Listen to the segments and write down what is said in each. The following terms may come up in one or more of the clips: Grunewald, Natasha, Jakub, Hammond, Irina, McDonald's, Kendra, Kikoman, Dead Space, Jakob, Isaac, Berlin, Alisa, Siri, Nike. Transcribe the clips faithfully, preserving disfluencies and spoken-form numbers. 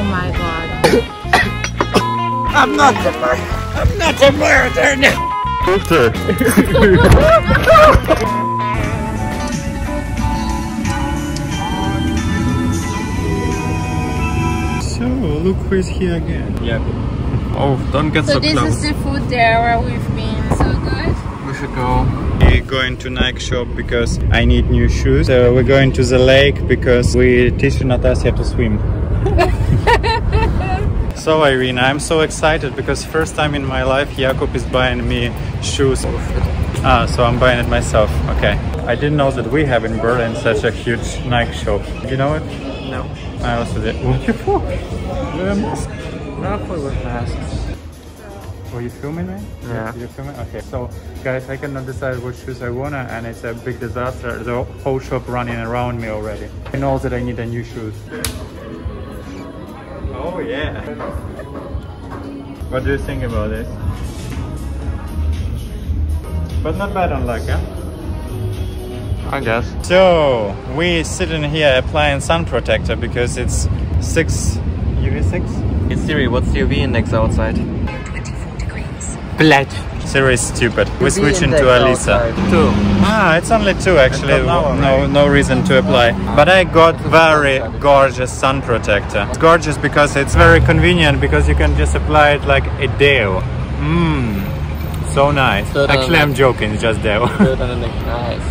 Oh my god. I'm not a murderer. I'm not a murderer now. Poster. So, look who is here again. Yeah. Oh, don't get so, so close. So this is the food there where we've been. So good. We should go. We're going to Nike shop because I need new shoes. So we're going to the lake because we teach Natasha to swim. So Irina, I'm so excited because first time in my life Jakub is buying me shoes. Ah, so I'm buying it myself. Okay. I didn't know that we have in Berlin such a huge Nike shop. Do you know it? No. I also did. What the fuck? You're a mask. Not for the masks. Were you filming me? Yeah. You filming? Okay. So, guys, I cannot decide what shoes I wanna, and it's a big disaster. The whole shop running around me already. I know that I need a new shoes. Oh yeah. What do you think about this? But not bad on luck, huh? I guess. So, we're sitting here applying sun protector because it's six U V six. It's Siri, what's the U V index outside? twenty-four degrees. Blood. Siri is stupid. We're switching to Alisa. Two. Ah, it's only two actually. Now, no, right? No reason to apply. But I got very gorgeous sun protector. It's gorgeous because it's very convenient because you can just apply it like a deo. Mmm. So nice. Actually, I'm joking, it's just deo. Nice.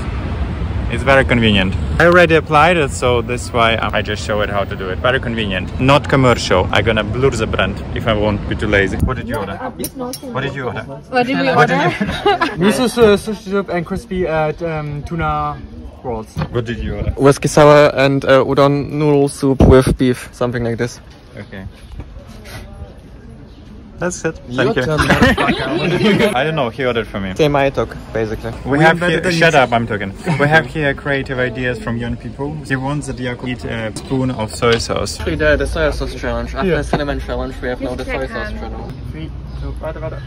It's very convenient. I already applied it, so that's why I just show it how to do it. Very convenient. Not commercial. I'm gonna blur the brand if I won't be too lazy. What did you order? What did you order? What did we order? Miso sushi soup and crispy at um, tuna rolls. What did you order? Whiskey sour and uh, udon noodle soup with beef. Something like this. Okay. That's it. Thank you. I don't know. He ordered for me. Same I talk, basically. We, we have here, shut up. I'm talking. We have here creative ideas from young people. They want that Jakub eat a spoon of soy sauce. We did the soy sauce challenge. After yeah. the cinnamon challenge, we have now the soy sauce challenge. Three, two, wait, wait.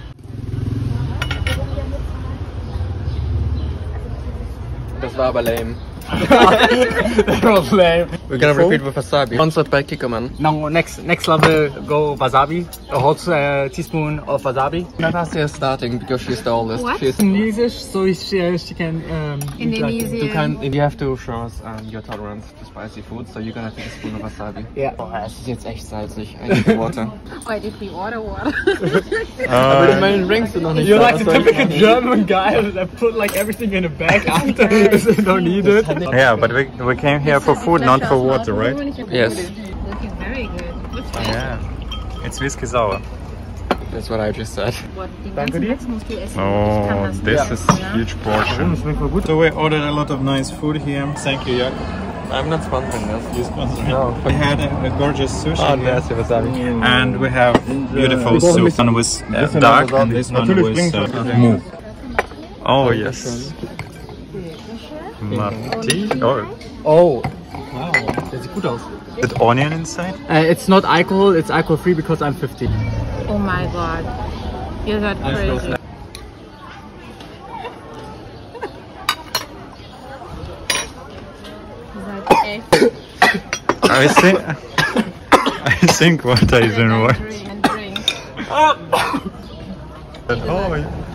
Das war aber lame. That was lame. We're gonna so? repeat with wasabi. Sponsored by Kikoman. Now next next level go wasabi. A hot uh, teaspoon of wasabi. Natasha is starting because she's the oldest. What? She's Indonesian, so she, she can. Um, Indonesian. You can. You have to show us um, your tolerance to spicy food, so you're gonna take a spoon of wasabi. Yeah. Oh, es ist jetzt echt salzig. I need water. Why did we order water? Aber in meinen Rings sind noch nicht. You're like the typical German guy that put like everything in a bag after they don't need it. Yeah, but we, we came here for food, not for water, right? Yes. Looking very good. Yeah, it's whiskey sour. That's what I just said. Oh, this is a huge portion. So we ordered a lot of nice food here. Thank you, Jakub. I'm not sponsoring this. You sponsoring? No. We had a, a gorgeous sushi. Oh, yes, it was having. And we have beautiful soup. This one was uh, duck and this one was uh, moo. Oh, yes. Marti. Oh. Oh. Wow. That's good aus. Is it onion inside? Uh, it's not alcohol. It's alcohol free because I'm fifty. Oh my god. You're that crazy. I think. I think what I didn't want. Oh,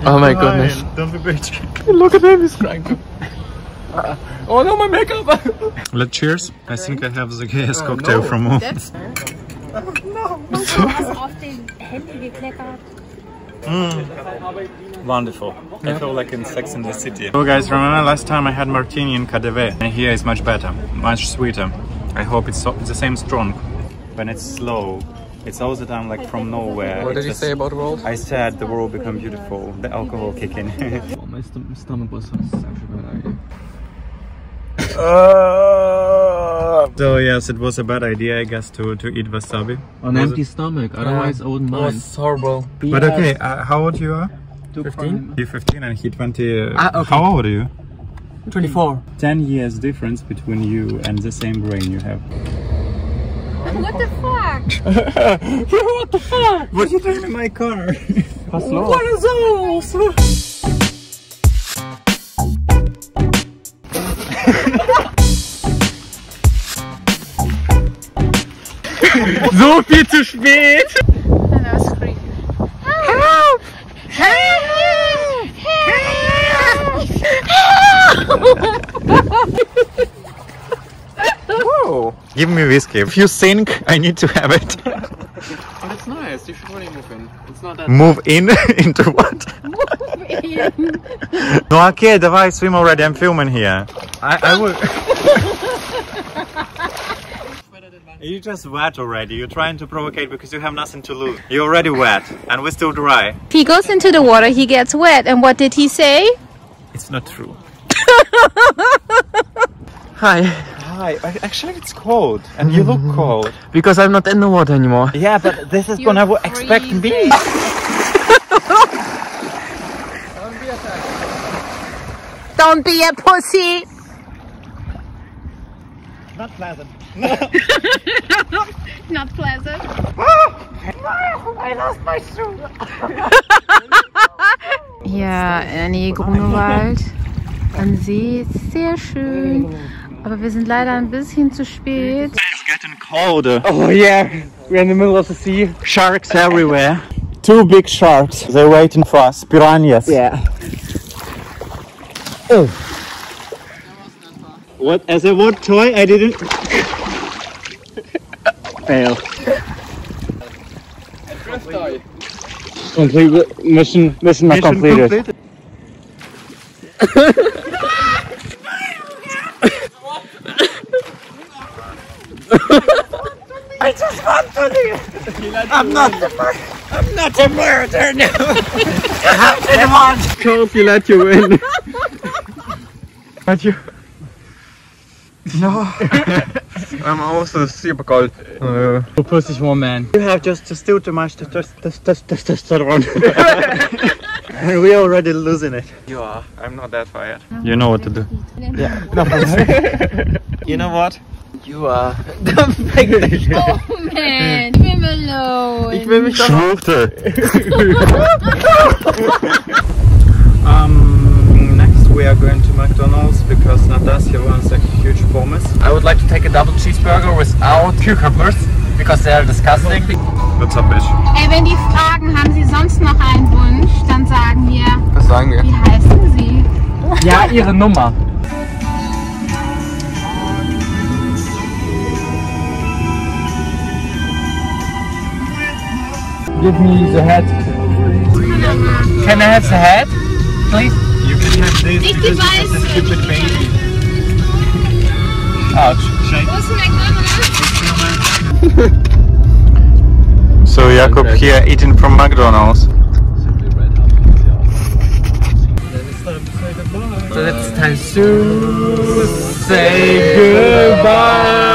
oh my goodness. Don't be bitch. Look at him. He's crying. Oh no, my makeup! Let's cheers. I think I have the gayest oh, cocktail no. from home. That's... Oh no! mm. Wonderful. Yeah. I feel like in Sex and the City. So guys, remember last time I had martini in K D V. And here is much better, much sweeter. I hope it's, so, it's the same strong. When it's slow, it's all the time like from nowhere. What did you just, say about the world? I said the world become beautiful. The alcohol kicking. Oh, my st stomach was such a bad idea. Uh, so yes, it was a bad idea, I guess, to to eat wasabi on empty it? stomach. Otherwise, yeah. I wouldn't mind. It was horrible. But okay, uh, how old you are? fifteen. You're fifteen and he twenty. Uh, ah, okay. How old are you? twenty-four. Ten years difference between you and the same brain you have. What the fuck? What the fuck? What are you doing in my car? What is those? So viel zu spät! That was creepy. Help! Help! Help! Whoa! Give me whiskey. If you think, I need to have it. That's nice. You should really move in. It's not that move bad. In? Into what? Move in. No, okay, давай, swim already. I'm filming here. I, I will. You're just wet already. You're trying to provocate because you have nothing to lose. You're already wet and we're still dry. If he goes into the water, he gets wet. And what did he say? It's not true. Hi. Hi. Actually, it's cold, and you look cold. Because I'm not in the water anymore. Yeah, but this is gonna expect me. Don't be a pussy. Don't be a pussy. Not pleasant. Not pleasant. I lost my shoe. Ja, in der Nähe Grunewald. An See ist sehr schön. Aber wir sind leider ein bisschen zu spät. It's getting colder. Oh yeah, we're in the middle of the sea. Sharks everywhere. Two big sharks. They're waiting for us. Piranhas. Yeah. Oh. What? As a wood toy, I didn't. Fail. A drift toy. Complete mission. Mission not completed. completed. I just want to leave. I'm not the murderer. I'm not the murderer now. I didn't want. Jakob, you let you in. But you. No. I'm also super cold. Uh, pussy warm man. You have just still too much testosterone. And we're already losing it. You are. I'm not that fired. You know what to do. Yeah. No, you know what? You are. Oh man, leave him alone. Ich will mich Schluchte. Um, next we are going to McDonald's because Natasha wants a huge pommes. I would like to take a double cheeseburger without cucumbers because they are disgusting. What's up, bitch? Ey, wenn die fragen, haben sie sonst noch einen Wunsch, dann sagen wir. Was sagen wir? Wie heißen sie? Ja, ihre Nummer. Give me the hat. Can I have the hat, please? You can have this because it's a stupid baby. Ouch. Shake. So Jakob here eating from McDonald's. So it's time to say goodbye.